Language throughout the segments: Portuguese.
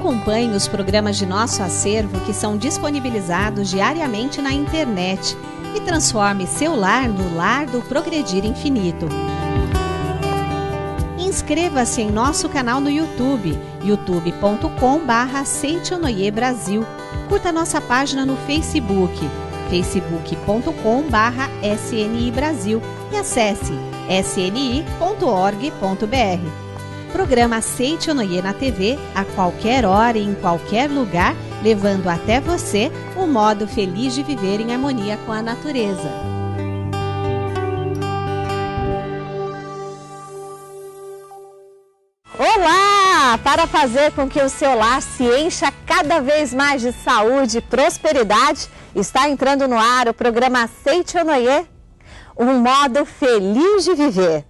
Acompanhe os programas de nosso acervo que são disponibilizados diariamente na internet e transforme seu lar no lar do progredir infinito. Inscreva-se em nosso canal no YouTube, youtube.com/Seicho-No-Ie Brasil. Curta nossa página no Facebook, facebook.com/SNI Brasil e acesse sni.org.br. Programa Seicho-No-Ie na TV, a qualquer hora e em qualquer lugar, levando até você um modo feliz de viver em harmonia com a natureza. Olá! Para fazer com que o seu lar se encha cada vez mais de saúde e prosperidade, está entrando no ar o programa Seicho-No-Ie, um modo feliz de viver.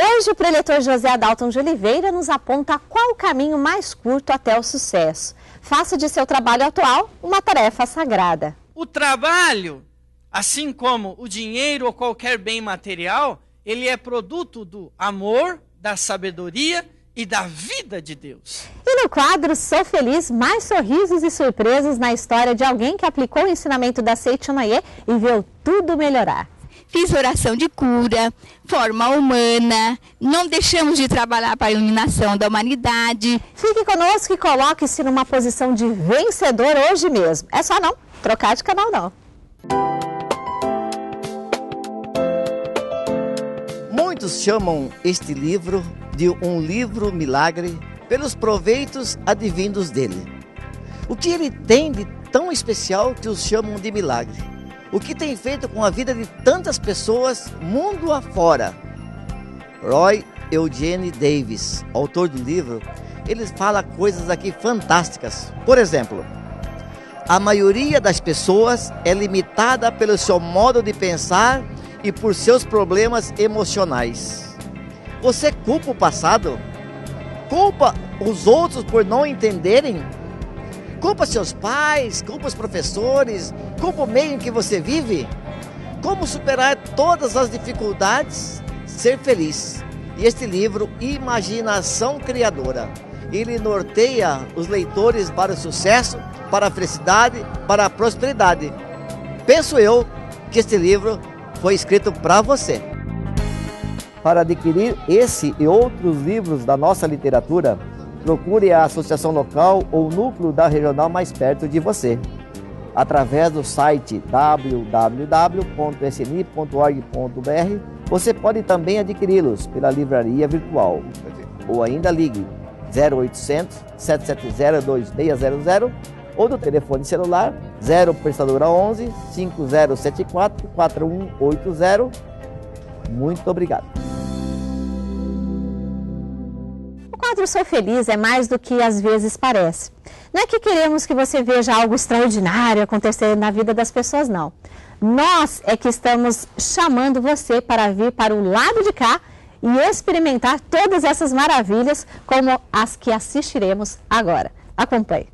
Hoje o preletor José Adalton de Oliveira nos aponta qual o caminho mais curto até o sucesso. Faça de seu trabalho atual uma tarefa sagrada. O trabalho, assim como o dinheiro ou qualquer bem material, ele é produto do amor, da sabedoria e da vida de Deus. E no quadro Sou Feliz, mais sorrisos e surpresas na história de alguém que aplicou o ensinamento da Seicho-No-Ie e viu tudo melhorar. Fiz oração de cura, forma humana, não deixamos de trabalhar para a iluminação da humanidade. Fique conosco e coloque-se numa posição de vencedor hoje mesmo. É só não trocar de canal não. Muitos chamam este livro de um livro milagre pelos proveitos advindos dele. O que ele tem de tão especial que os chamam de milagre? O que tem feito com a vida de tantas pessoas mundo afora? Roy Eugene Davis, autor do livro, ele fala coisas aqui fantásticas. Por exemplo, a maioria das pessoas é limitada pelo seu modo de pensar e por seus problemas emocionais. Você culpa o passado? Culpa os outros por não entenderem? Culpa seus pais, culpa os professores, culpa o meio em que você vive? Como superar todas as dificuldades? Ser feliz. E este livro, Imaginação Criadora, ele norteia os leitores para o sucesso, para a felicidade, para a prosperidade. Penso eu que este livro foi escrito para você. Para adquirir esse e outros livros da nossa literatura, procure a associação local ou núcleo da regional mais perto de você, através do site www.sni.org.br. Você pode também adquiri-los pela livraria virtual ou ainda ligue 0800 770 2600 ou do telefone celular 0 prestadora 11 5074 4180. Muito obrigado. O quadro Sou Feliz é mais do que às vezes parece. Não é que queremos que você veja algo extraordinário acontecer na vida das pessoas, não. Nós é que estamos chamando você para vir para o lado de cá e experimentar todas essas maravilhas como as que assistiremos agora. Acompanhe.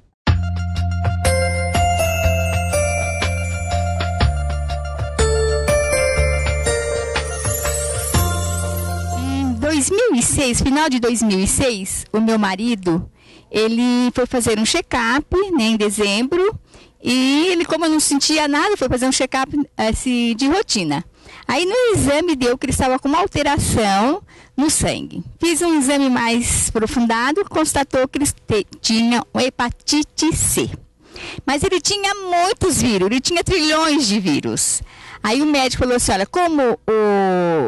Final de 2006, o meu marido, ele foi fazer um check-up, né, em dezembro, e ele, como eu não sentia nada, foi fazer um check-up assim, de rotina. Aí no exame deu que ele estava com uma alteração no sangue. Fiz um exame mais aprofundado, constatou que ele tinha hepatite C. Mas ele tinha muitos vírus, ele tinha trilhões de vírus. Aí o médico falou assim, olha, como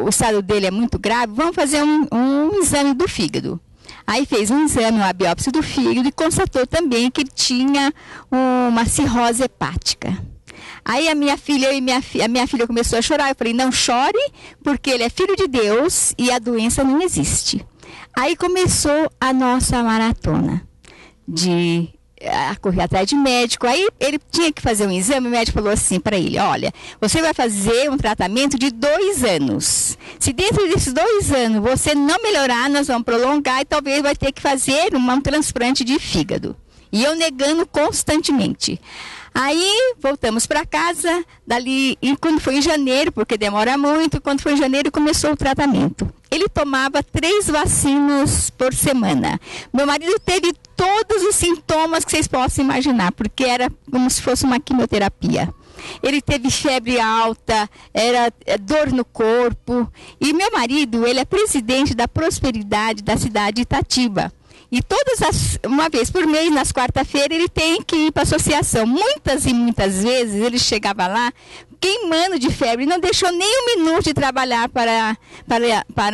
o estado dele é muito grave, vamos fazer um exame do fígado. Aí fez um exame, uma biópsia do fígado e constatou também que ele tinha uma cirrose hepática. Aí a minha filha começou a chorar, eu falei, não chore, porque ele é filho de Deus e a doença não existe. Aí começou a nossa maratona de correr atrás de médico. Aí ele tinha que fazer um exame, o médico falou assim para ele, olha, você vai fazer um tratamento de 2 anos. Se dentro desses 2 anos você não melhorar, nós vamos prolongar e talvez vai ter que fazer um transplante de fígado. E eu negando constantemente. Aí voltamos para casa, dali, e quando foi em janeiro, porque demora muito, quando foi em janeiro começou o tratamento. Ele tomava 3 vacinas por semana. Meu marido teve todos os sintomas que vocês possam imaginar, porque era como se fosse uma quimioterapia. Ele teve febre alta, era dor no corpo. E meu marido, ele é presidente da Prosperidade da cidade de Itatiba. E uma vez por mês, nas quarta-feiras, ele tem que ir para a associação. Muitas e muitas vezes ele chegava lá queimando de febre, não deixou nem um minuto de trabalhar para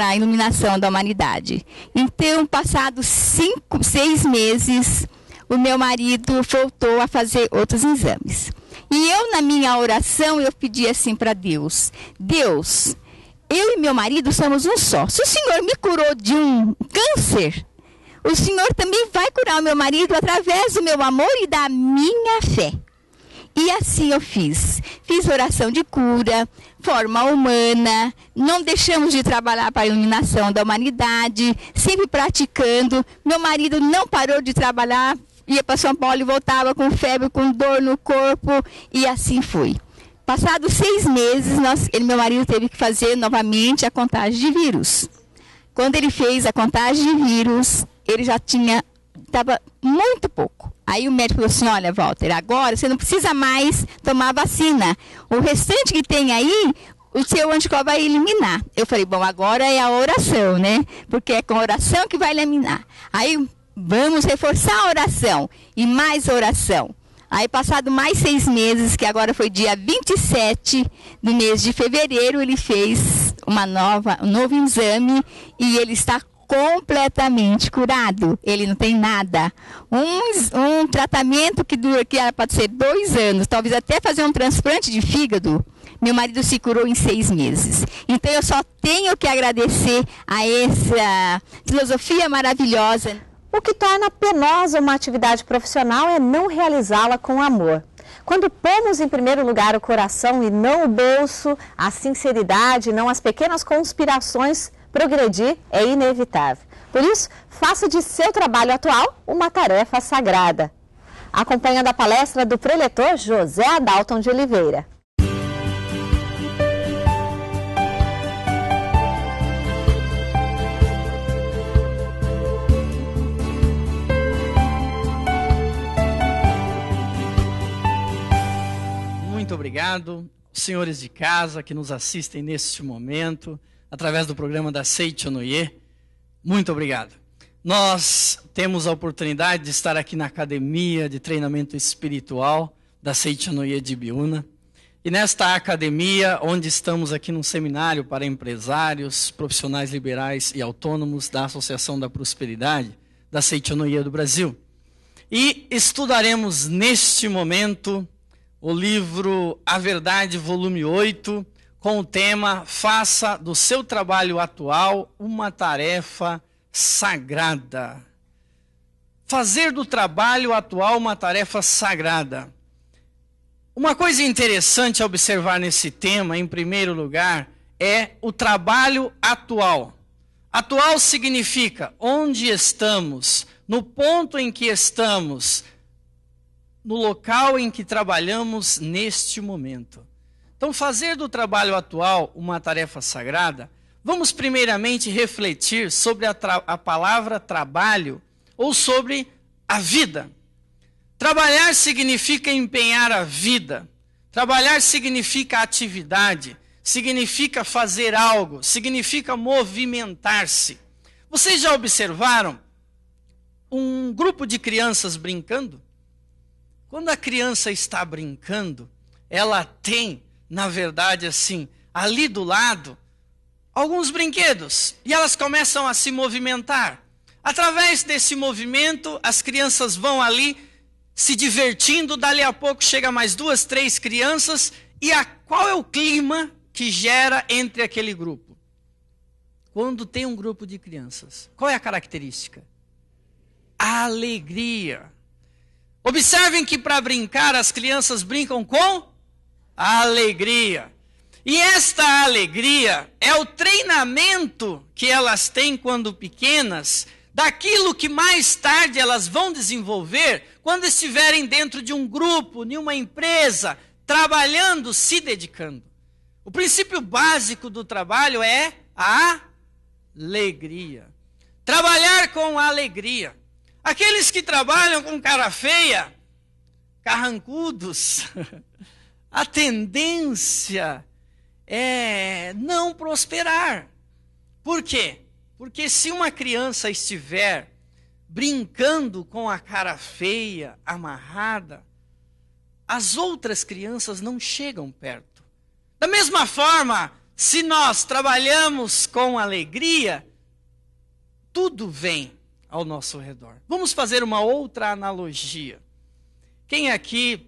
a iluminação da humanidade. Então, passados 5, 6 meses, o meu marido voltou a fazer outros exames. E eu, na minha oração, eu pedi assim para Deus: Deus, eu e meu marido somos um só. Se o Senhor me curou de um câncer, o Senhor também vai curar o meu marido através do meu amor e da minha fé. E assim eu fiz. Fiz oração de cura, forma humana, não deixamos de trabalhar para a iluminação da humanidade, sempre praticando. Meu marido não parou de trabalhar. Ia para São Paulo e voltava com febre, com dor no corpo, e assim foi. Passados 6 meses, meu marido teve que fazer novamente a contagem de vírus. Quando ele fez a contagem de vírus, ele já estava muito pouco. Aí o médico falou assim: olha, Walter, agora você não precisa mais tomar a vacina. O restante que tem aí, o seu anticorpo vai eliminar. Eu falei: bom, agora é a oração, né? Porque é com oração que vai eliminar. Aí vamos reforçar a oração e mais oração. Aí, passado mais 6 meses, que agora foi dia 27 do mês de fevereiro, ele fez um novo exame e ele está completamente curado. Ele não tem nada. Um tratamento que era para ser 2 anos, talvez até fazer um transplante de fígado. Meu marido se curou em 6 meses. Então, eu só tenho que agradecer a essa filosofia maravilhosa. O que torna penosa uma atividade profissional é não realizá-la com amor. Quando pomos em primeiro lugar o coração e não o bolso, a sinceridade, não as pequenas conspirações, progredir é inevitável. Por isso, faça de seu trabalho atual uma tarefa sagrada. Acompanhando a palestra do preletor José Adalton de Oliveira. Muito obrigado, senhores de casa que nos assistem neste momento, através do programa da Seicho-No-Ie. Muito obrigado. Nós temos a oportunidade de estar aqui na Academia de Treinamento Espiritual da Seicho-No-Ie de Biuna. E nesta academia, onde estamos aqui num seminário para empresários, profissionais liberais e autônomos da Associação da Prosperidade da Seicho-No-Ie do Brasil. E estudaremos neste momento o livro A Verdade, volume 8, com o tema Faça do seu trabalho atual uma tarefa sagrada. Fazer do trabalho atual uma tarefa sagrada. Uma coisa interessante a observar nesse tema, em primeiro lugar, é o trabalho atual. Atual significa onde estamos, no ponto em que estamos, no local em que trabalhamos neste momento. Então, fazer do trabalho atual uma tarefa sagrada, vamos primeiramente refletir sobre a palavra trabalho ou sobre a vida. Trabalhar significa empenhar a vida. Trabalhar significa atividade, significa fazer algo, significa movimentar-se. Vocês já observaram um grupo de crianças brincando? Quando a criança está brincando, ela tem, na verdade, assim, ali do lado, alguns brinquedos. E elas começam a se movimentar. Através desse movimento, as crianças vão ali se divertindo. Dali a pouco chega mais 2, 3 crianças. E qual é o clima que gera entre aquele grupo? Quando tem um grupo de crianças, qual é a característica? A alegria. Observem que para brincar, as crianças brincam com alegria. E esta alegria é o treinamento que elas têm quando pequenas, daquilo que mais tarde elas vão desenvolver quando estiverem dentro de um grupo, de uma empresa, trabalhando, se dedicando. O princípio básico do trabalho é a alegria. Trabalhar com alegria. Aqueles que trabalham com cara feia, carrancudos, a tendência é não prosperar. Por quê? Porque se uma criança estiver brincando com a cara feia, amarrada, as outras crianças não chegam perto. Da mesma forma, se nós trabalhamos com alegria, tudo vem ao nosso redor. Vamos fazer uma outra analogia. Quem aqui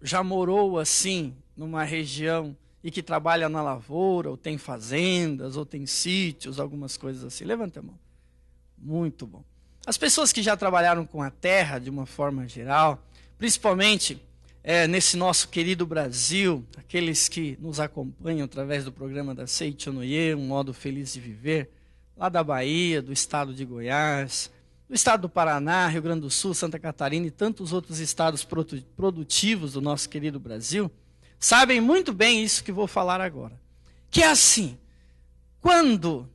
já morou assim, numa região e que trabalha na lavoura, ou tem fazendas, ou tem sítios, algumas coisas assim? Levanta a mão. Muito bom. As pessoas que já trabalharam com a terra, de uma forma geral, principalmente nesse nosso querido Brasil, aqueles que nos acompanham através do programa da Seicho-No-Ie, Um Modo Feliz de Viver, lá da Bahia, do estado de Goiás, do estado do Paraná, Rio Grande do Sul, Santa Catarina e tantos outros estados produtivos do nosso querido Brasil, sabem muito bem isso que vou falar agora. Que é assim, quando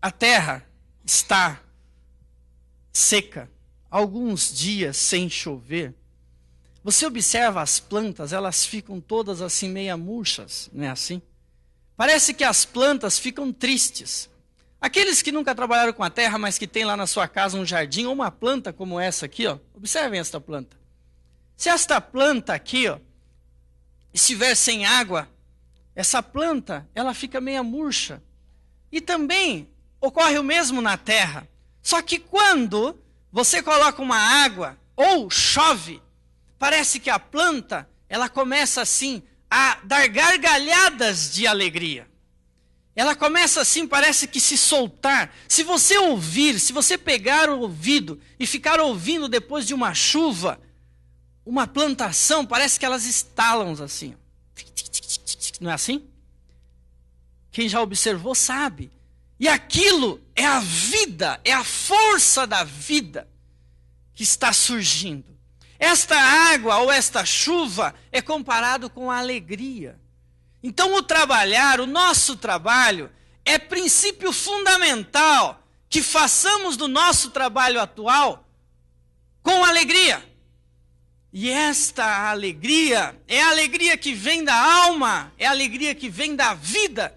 a terra está seca, alguns dias sem chover, você observa as plantas, elas ficam todas assim meia murchas, não é assim? Parece que as plantas ficam tristes. Aqueles que nunca trabalharam com a terra, mas que tem lá na sua casa um jardim ou uma planta como essa aqui, ó, observem esta planta. Se esta planta aqui, ó, estiver sem água, essa planta, ela fica meia murcha. E também ocorre o mesmo na terra. Só que quando você coloca uma água ou chove, parece que a planta, ela começa assim a dar gargalhadas de alegria. Ela começa assim, parece que se soltar. Se você ouvir, se você pegar o ouvido e ficar ouvindo depois de uma chuva, uma plantação, parece que elas estalam assim. Não é assim? Quem já observou sabe. E aquilo é a vida, é a força da vida que está surgindo. Esta água ou esta chuva é comparado com a alegria. Então o trabalhar, o nosso trabalho, é princípio fundamental que façamos do nosso trabalho atual com alegria. E esta alegria é a alegria que vem da alma, é a alegria que vem da vida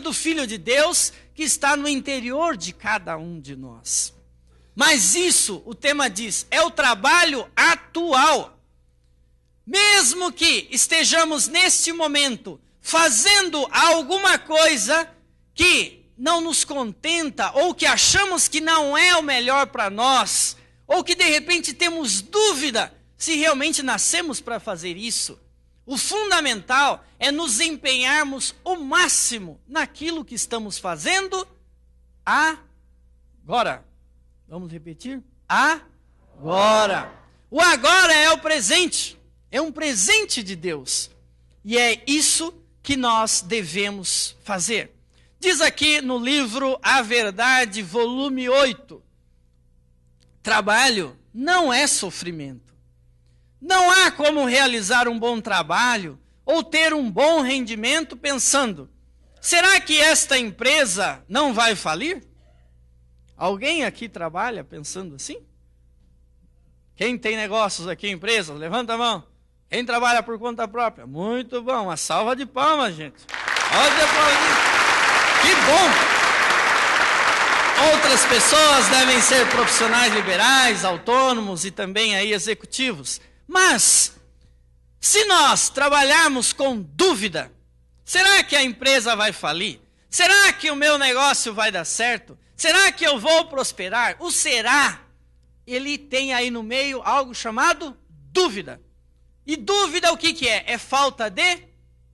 do Filho de Deus que está no interior de cada um de nós. Mas isso, o tema diz, é o trabalho atual. Mesmo que estejamos neste momento fazendo alguma coisa que não nos contenta, ou que achamos que não é o melhor para nós, ou que de repente temos dúvida se realmente nascemos para fazer isso, o fundamental é nos empenharmos o máximo naquilo que estamos fazendo agora. Vamos repetir? Agora. O agora é o presente. É um presente de Deus. E é isso que nós devemos fazer. Diz aqui no livro A Verdade, volume 8. Trabalho não é sofrimento. Não há como realizar um bom trabalho ou ter um bom rendimento pensando: será que esta empresa não vai falir? Alguém aqui trabalha pensando assim? Quem tem negócios aqui, empresas? Levanta a mão. Quem trabalha por conta própria? Muito bom. Uma salva de palmas, gente. Que bom! Outras pessoas devem ser profissionais liberais, autônomos e também aí executivos. Mas, se nós trabalharmos com dúvida, será que a empresa vai falir? Será que o meu negócio vai dar certo? Será que eu vou prosperar? O será, ele tem aí no meio algo chamado dúvida. E dúvida o que que é? É falta de...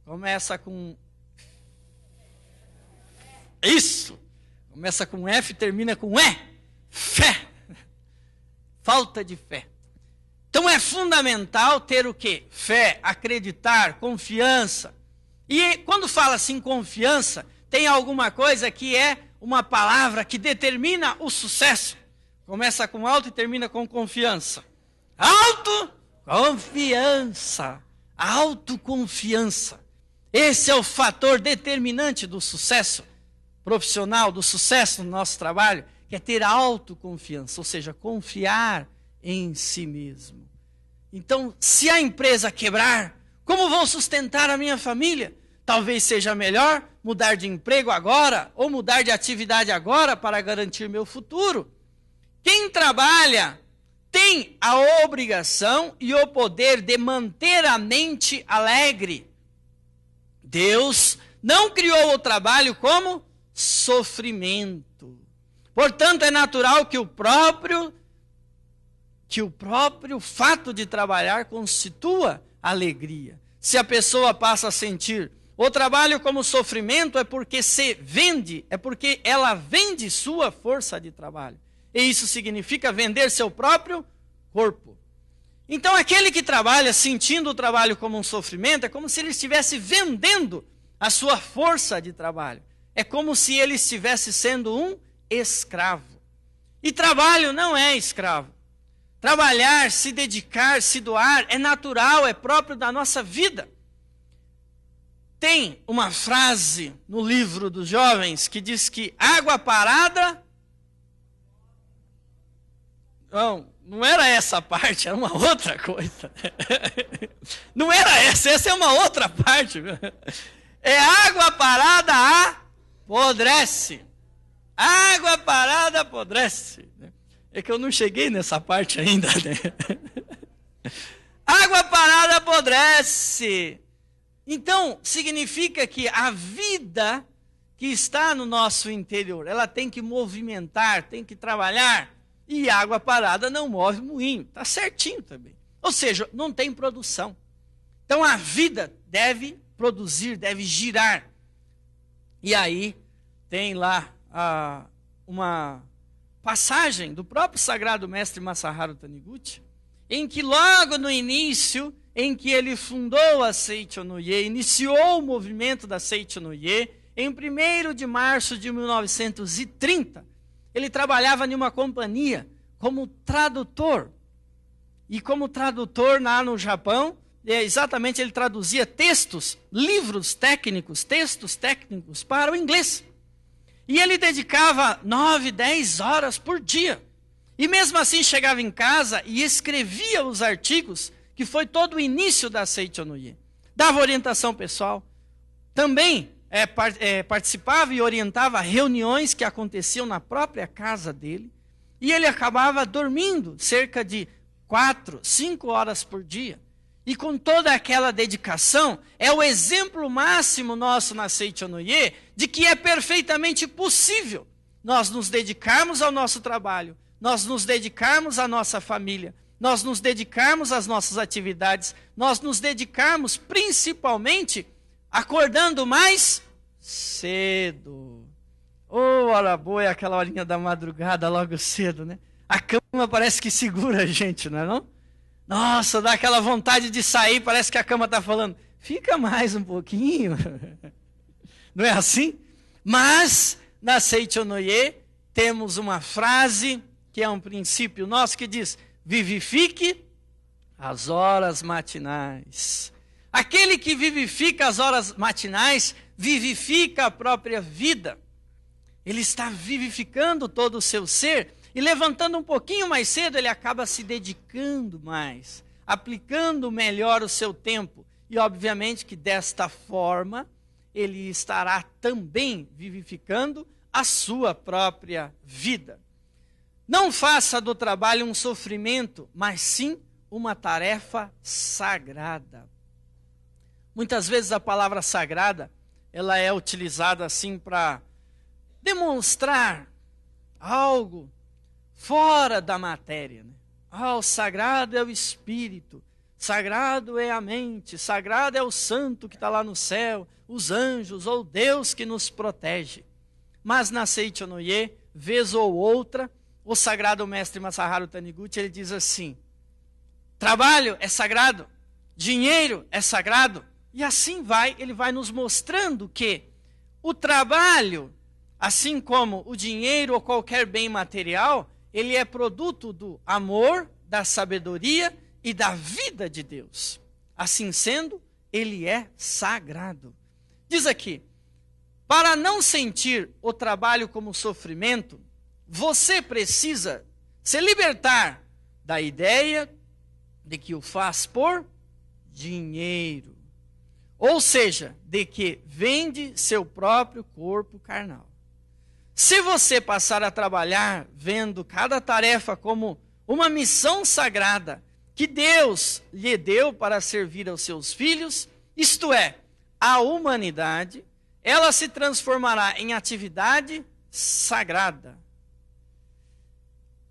Começa com... Isso! Começa com F, termina com E. Fé. Falta de fé. Então é fundamental ter o quê? Fé, acreditar, confiança. E quando fala assim confiança, tem alguma coisa que é uma palavra que determina o sucesso. Começa com alto e termina com confiança. Alto, confiança. Autoconfiança. Esse é o fator determinante do sucesso profissional, do sucesso no nosso trabalho, que é ter autoconfiança, ou seja, confiar em si mesmo. Então, se a empresa quebrar, como vou sustentar a minha família? Talvez seja melhor mudar de emprego agora ou mudar de atividade agora para garantir meu futuro. Quem trabalha tem a obrigação e o poder de manter a mente alegre. Deus não criou o trabalho como sofrimento. Portanto, é natural que o próprio fato de trabalhar constitua alegria. Se a pessoa passa a sentir o trabalho como sofrimento, é porque se vende, é porque ela vende sua força de trabalho. E isso significa vender seu próprio corpo. Então, aquele que trabalha sentindo o trabalho como um sofrimento, é como se ele estivesse vendendo a sua força de trabalho. É como se ele estivesse sendo um escravo. E trabalho não é escravo. Trabalhar, se dedicar, se doar, é natural, é próprio da nossa vida. Tem uma frase no livro dos jovens que diz que água parada... Não era essa parte, era uma outra coisa. Não era essa é uma outra parte. É água parada apodrece. Água parada apodrece. É que eu não cheguei nessa parte ainda, né? Água parada apodrece. Então, significa que a vida que está no nosso interior, ela tem que movimentar, tem que trabalhar. E água parada não move moinho. Está certinho também. Ou seja, não tem produção. Então, a vida deve produzir, deve girar. E aí, tem lá uma passagem do próprio sagrado mestre Masaharu Taniguchi, em que logo no início, em que ele fundou a Seicho-No-Ie, iniciou o movimento da Seicho-No-Ie, em 1º de março de 1930, ele trabalhava em uma companhia como tradutor. E como tradutor lá no Japão, exatamente ele traduzia textos, livros técnicos, textos técnicos para o inglês. E ele dedicava 9, 10 horas por dia. E mesmo assim chegava em casa e escrevia os artigos, que foi todo o início da Seicho-No-Ie. Dava orientação pessoal. Também... participava e orientava reuniões que aconteciam na própria casa dele, e ele acabava dormindo cerca de 4, 5 horas por dia. E com toda aquela dedicação, é o exemplo máximo nosso na Seicho-No-Ie de que é perfeitamente possível nós nos dedicarmos ao nosso trabalho, nós nos dedicarmos à nossa família, nós nos dedicarmos às nossas atividades, nós nos dedicarmos principalmente acordando mais cedo. Hora boa é aquela horinha da madrugada logo cedo, né? A cama parece que segura a gente, não é não? Nossa, dá aquela vontade de sair, parece que a cama está falando, fica mais um pouquinho. Não é assim? Mas, na Seicho-No-Ie, temos uma frase, que é um princípio nosso, que diz, vivifique as horas matinais. Aquele que vivifica as horas matinais, vivifica a própria vida. Ele está vivificando todo o seu ser e levantando um pouquinho mais cedo, ele acaba se dedicando mais, aplicando melhor o seu tempo. E obviamente que desta forma, ele estará também vivificando a sua própria vida. Não faça do trabalho um sofrimento, mas sim uma tarefa sagrada. Muitas vezes a palavra sagrada, ela é utilizada assim para demonstrar algo fora da matéria, né? O sagrado é o espírito, sagrado é a mente, sagrado é o santo que está lá no céu, os anjos ou Deus que nos protege. Mas na Seicho-No-Ie, vez ou outra, o sagrado mestre Masaharu Taniguchi, ele diz assim, trabalho é sagrado, dinheiro é sagrado. E assim vai, ele vai nos mostrando que o trabalho, assim como o dinheiro ou qualquer bem material, ele é produto do amor, da sabedoria e da vida de Deus. Assim sendo, ele é sagrado. Diz aqui, para não sentir o trabalho como sofrimento, você precisa se libertar da ideia de que o faz por dinheiro. Ou seja, de que vende seu próprio corpo carnal. Se você passar a trabalhar vendo cada tarefa como uma missão sagrada que Deus lhe deu para servir aos seus filhos, isto é, à humanidade, ela se transformará em atividade sagrada.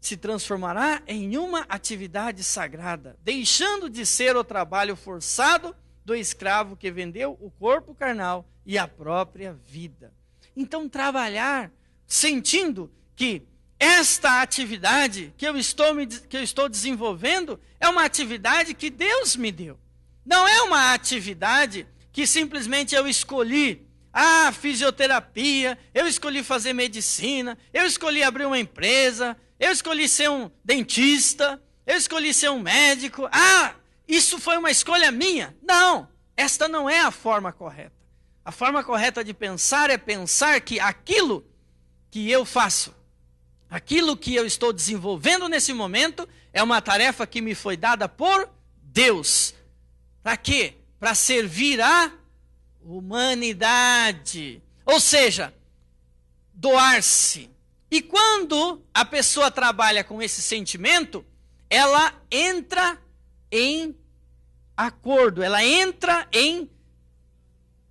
Se transformará em uma atividade sagrada, deixando de ser o trabalho forçado do escravo que vendeu o corpo carnal e a própria vida. Então, trabalhar sentindo que esta atividade que eu estou desenvolvendo é uma atividade que Deus me deu. Não é uma atividade que simplesmente eu escolhi. Ah, fisioterapia, eu escolhi fazer medicina, eu escolhi abrir uma empresa, eu escolhi ser um dentista, eu escolhi ser um médico. Ah, isso foi uma escolha minha. Não, esta não é a forma correta. A forma correta de pensar é pensar que aquilo que eu faço, aquilo que eu estou desenvolvendo nesse momento, é uma tarefa que me foi dada por Deus. Para quê? Para servir a humanidade. Ou seja, doar-se. E quando a pessoa trabalha com esse sentimento, ela entra em acordo, ela entra em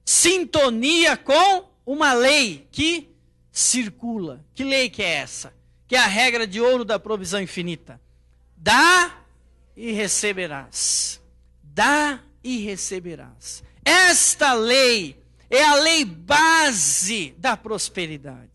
sintonia com uma lei que circula. Que lei que é essa? Que é a regra de ouro da provisão infinita. Dá e receberás. Dá e receberás. Esta lei é a lei base da prosperidade.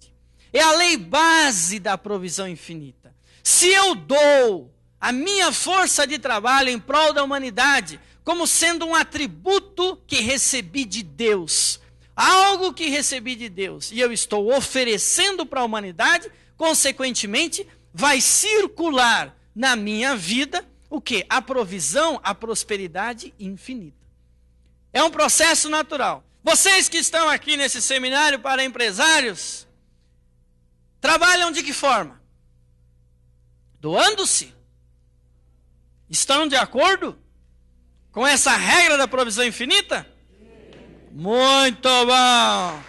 É a lei base da provisão infinita. Se eu dou a minha força de trabalho em prol da humanidade como sendo um atributo que recebi de Deus, algo que recebi de Deus, e eu estou oferecendo para a humanidade, consequentemente, vai circular na minha vida o quê? A provisão, a prosperidade infinita. É um processo natural. Vocês que estão aqui nesse seminário para empresários, trabalham de que forma? Doando-se? Estão de acordo com essa regra da provisão infinita? Muito bom!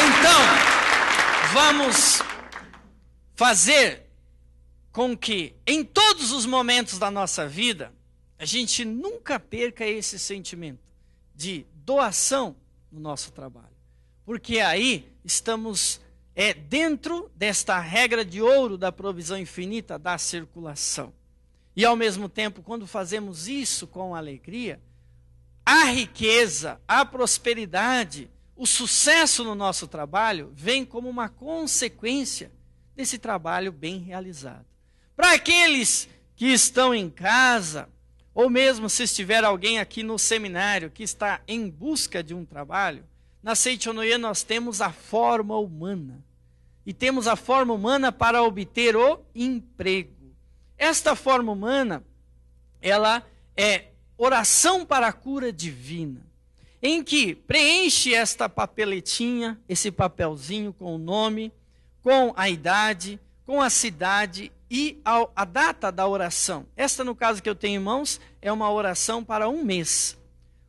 Então, vamos fazer com que em todos os momentos da nossa vida, a gente nunca perca esse sentimento de doação no nosso trabalho. Porque aí estamos dentro desta regra de ouro da provisão infinita da circulação. E ao mesmo tempo, quando fazemos isso com alegria, a riqueza, a prosperidade, o sucesso no nosso trabalho vem como uma consequência desse trabalho bem realizado. Para aqueles que estão em casa, ou mesmo se estiver alguém aqui no seminário que está em busca de um trabalho, na Seicho-No-Ie nós temos a forma humana. E temos a forma humana para obter o emprego. Esta forma humana, ela é oração para a cura divina, em que preenche esta papeletinha, esse papelzinho com o nome, com a idade, com a cidade e a data da oração. Esta, no caso que eu tenho em mãos, é uma oração para um mês.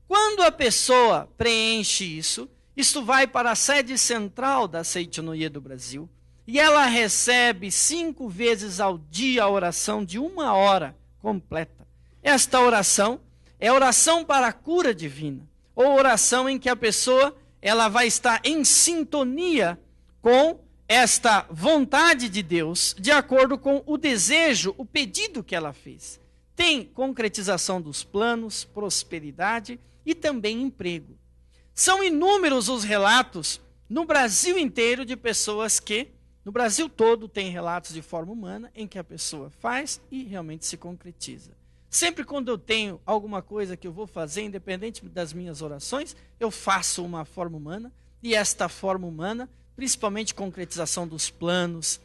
Quando a pessoa preenche isso, isto vai para a sede central da Seicho-No-Ie do Brasil, e ela recebe 5 vezes ao dia a oração de 1 hora completa. Esta oração é oração para a cura divina, ou oração em que a pessoa ela vai estar em sintonia com esta vontade de Deus, de acordo com o desejo, o pedido que ela fez. Tem concretização dos planos, prosperidade e também emprego. São inúmeros os relatos no Brasil inteiro de pessoas que, no Brasil todo, tem relatos de forma humana em que a pessoa faz e realmente se concretiza. Sempre quando eu tenho alguma coisa que eu vou fazer, independente das minhas orações, eu faço uma forma humana, e esta forma humana, principalmente concretização dos planos,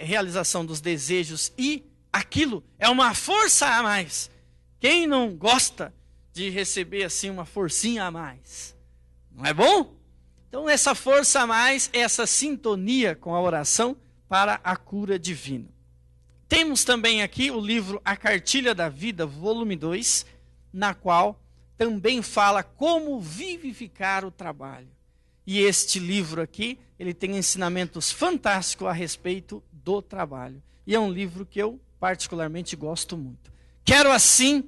realização dos desejos, e aquilo é uma força a mais. Quem não gosta de receber assim uma forcinha a mais? Não é bom? Então essa força a mais, essa sintonia com a oração para a cura divina. Temos também aqui o livro A Cartilha da Vida, volume 2, na qual também fala como vivificar o trabalho. E este livro aqui, ele tem ensinamentos fantásticos a respeito do trabalho. E é um livro que eu particularmente gosto muito. Quero assim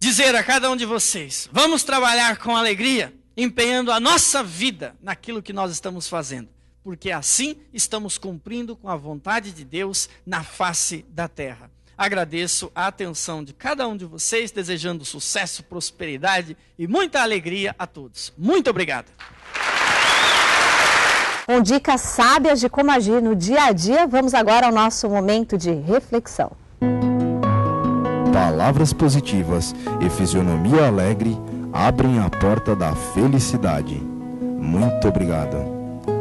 dizer a cada um de vocês, vamos trabalhar com alegria, empenhando a nossa vida naquilo que nós estamos fazendo. Porque assim estamos cumprindo com a vontade de Deus na face da terra. Agradeço a atenção de cada um de vocês, desejando sucesso, prosperidade e muita alegria a todos. Muito obrigado. Com dicas sábias de como agir no dia a dia, vamos agora ao nosso momento de reflexão. Palavras positivas e fisionomia alegre abrem a porta da felicidade. Muito obrigado.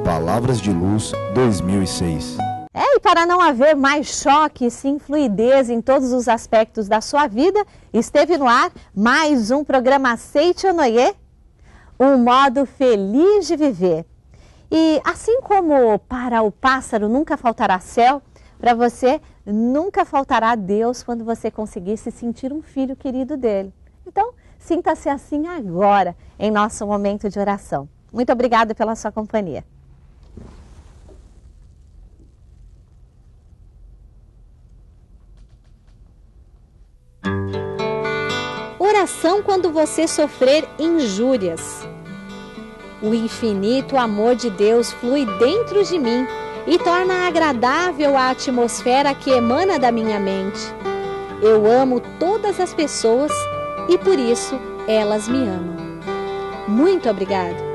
Palavras de Luz 2006. E para não haver mais choque, sim, fluidez em todos os aspectos da sua vida, esteve no ar mais um programa Seicho-No-Ie, um modo feliz de viver. E assim como para o pássaro nunca faltará céu, para você nunca faltará Deus quando você conseguir se sentir um filho querido dele. Então, sinta-se assim agora, em nosso momento de oração. Muito obrigada pela sua companhia. Oração quando você sofrer injúrias. O infinito amor de Deus flui dentro de mim e torna agradável a atmosfera que emana da minha mente. Eu amo todas as pessoas e por isso elas me amam. Muito obrigado.